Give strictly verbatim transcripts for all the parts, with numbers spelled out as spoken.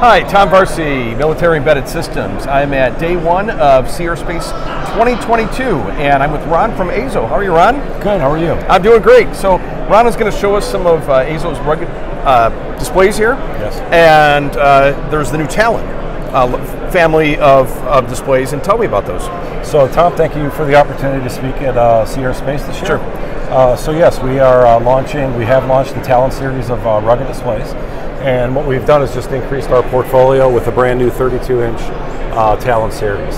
Hi, Tom Varcy, Military Embedded Systems. I'm at day one of Sea Air Space twenty twenty-two, and I'm with Ron from EIZO. How are you, Ron? Good, how are you? I'm doing great. So Ron is going to show us some of uh, EIZO's rugged uh, displays here. Yes. And uh, there's the new Talon uh, family of, of displays, and tell me about those. So Tom, thank you for the opportunity to speak at uh, Sea Air Space this year. Sure. Uh, so yes, we are uh, launching, we have launched the Talon series of uh, rugged displays. And what we've done is just increased our portfolio with a brand new thirty-two inch uh, Talon series.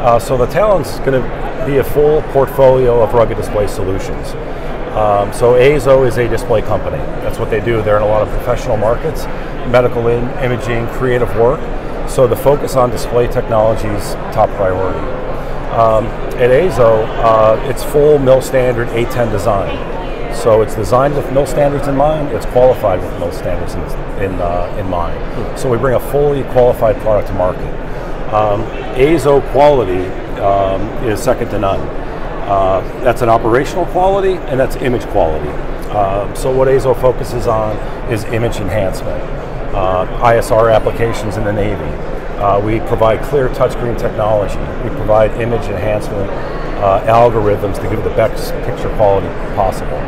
Uh, so the Talon's going to be a full portfolio of rugged display solutions. Um, so EIZO is a display company. That's what they do. They're in a lot of professional markets, medical in, imaging, creative work. So the focus on display technology is top priority. Um, at EIZO, uh, it's full M I L standard eight ten design. So it's designed with M I L standards in mind, it's qualified with M I L standards in, in, uh, in mind. Hmm. So we bring a fully qualified product to market. Um, EIZO quality um, is second to none. Uh, that's an operational quality and that's image quality. Uh, so what EIZO focuses on is image enhancement, uh, I S R applications in the Navy. Uh, we provide clear touchscreen technology. We provide image enhancement uh, algorithms to give the best picture quality possible.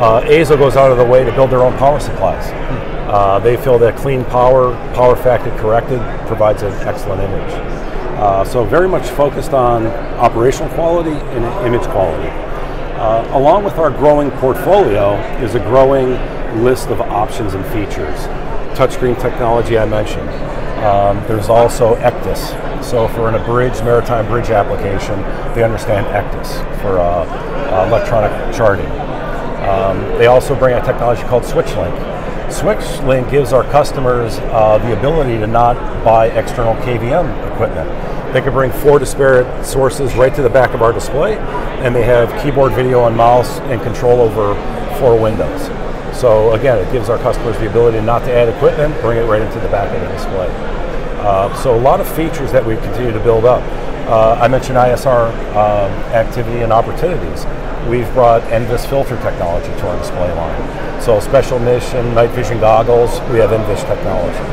Uh, EIZO goes out of the way to build their own power supplies. Hmm. Uh, they feel that clean power, power factor corrected, provides an excellent image. Uh, so very much focused on operational quality and image quality. Uh, along with our growing portfolio is a growing list of options and features. Touchscreen technology I mentioned. Um, there's also E C D I S. So for an abridged maritime bridge application, they understand E C D I S for uh, uh, electronic charting. Um, they also bring a technology called SwitchLink. SwitchLink gives our customers uh, the ability to not buy external K V M equipment. They can bring four disparate sources right to the back of our display, and they have keyboard, video, and mouse, and control over four windows. So again, it gives our customers the ability not to add equipment, bring it right into the back of the display. Uh, so a lot of features that we continue to build up. Uh, I mentioned I S R um, activity and opportunities. We've brought N V I S filter technology to our display line. So special mission, night vision goggles, we have N V I S technology.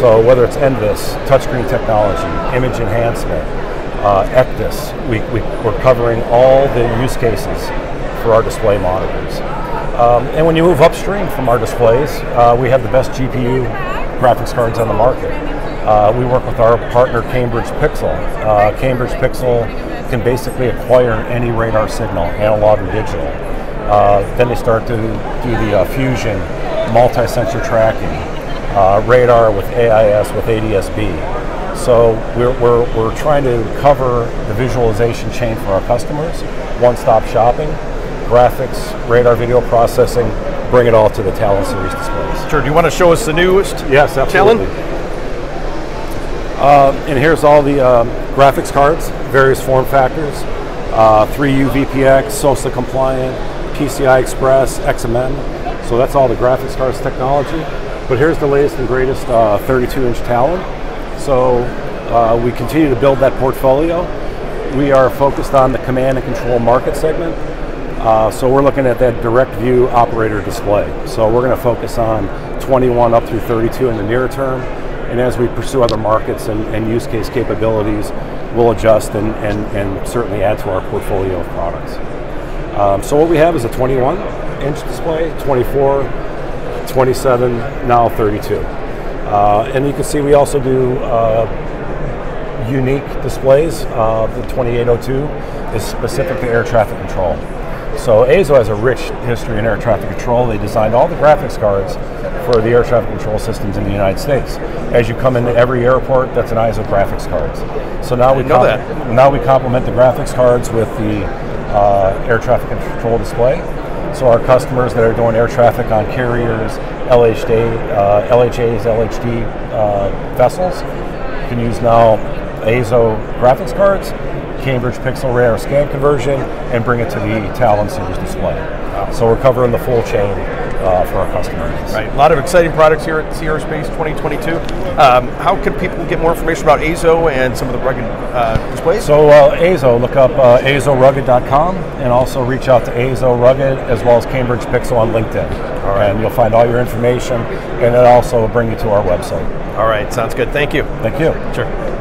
So whether it's N V I S, touchscreen technology, image enhancement, uh, E C D I S, we, we, we're covering all the use cases for our display monitors. Um, and when you move upstream from our displays, uh, we have the best G P U graphics cards on the market. Uh, we work with our partner Cambridge Pixel. Uh, Cambridge Pixel can basically acquire any radar signal, analog or digital. Uh, then they start to do the uh, fusion, multi-sensor tracking, uh, radar with A I S, with A D S B. So we're, we're, we're trying to cover the visualization chain for our customers, one-stop shopping. Graphics, radar video processing, bring it all to the Talon series displays. Sure, do you want to show us the newest yes, absolutely. Talon? Uh, and here's all the um, graphics cards, various form factors, uh, three U V P X, SOSA compliant, P C I Express, X M M. So that's all the graphics cards technology. But here's the latest and greatest uh, thirty-two inch Talon. So uh, we continue to build that portfolio. We are focused on the command and control market segment. Uh, so we're looking at that direct view operator display. So we're going to focus on twenty-one up through thirty-two in the near term. And as we pursue other markets and, and use case capabilities, we'll adjust and, and, and certainly add to our portfolio of products. Um, so what we have is a twenty-one inch display, twenty-four, twenty-seven, now thirty-two. Uh, and you can see we also do uh, unique displays. Uh, the twenty-eight oh two is specific to air traffic control. So EIZO has a rich history in air traffic control. They designed all the graphics cards for the air traffic control systems in the United States. As you come into every airport, that's an EIZO graphics cards. So now we know that. Now we complement the graphics cards with the uh, air traffic control display. So our customers that are doing air traffic on carriers, L H D, uh, L H As, L H D uh, vessels can use now EIZO graphics cards, Cambridge Pixel radar scan conversion, and bring it to the Talon series display. So we're covering the full chain uh, for our customers. Right, a lot of exciting products here at Sea Air Space twenty twenty-two. Um, how can people get more information about EIZO and some of the rugged uh, displays? So uh, EIZO, look up uh, eizo rugged dot com, and also reach out to EIZO Rugged as well as Cambridge Pixel on LinkedIn. All right. And you'll find all your information, and it also will bring you to our website. All right, sounds good. Thank you. Thank you. Sure.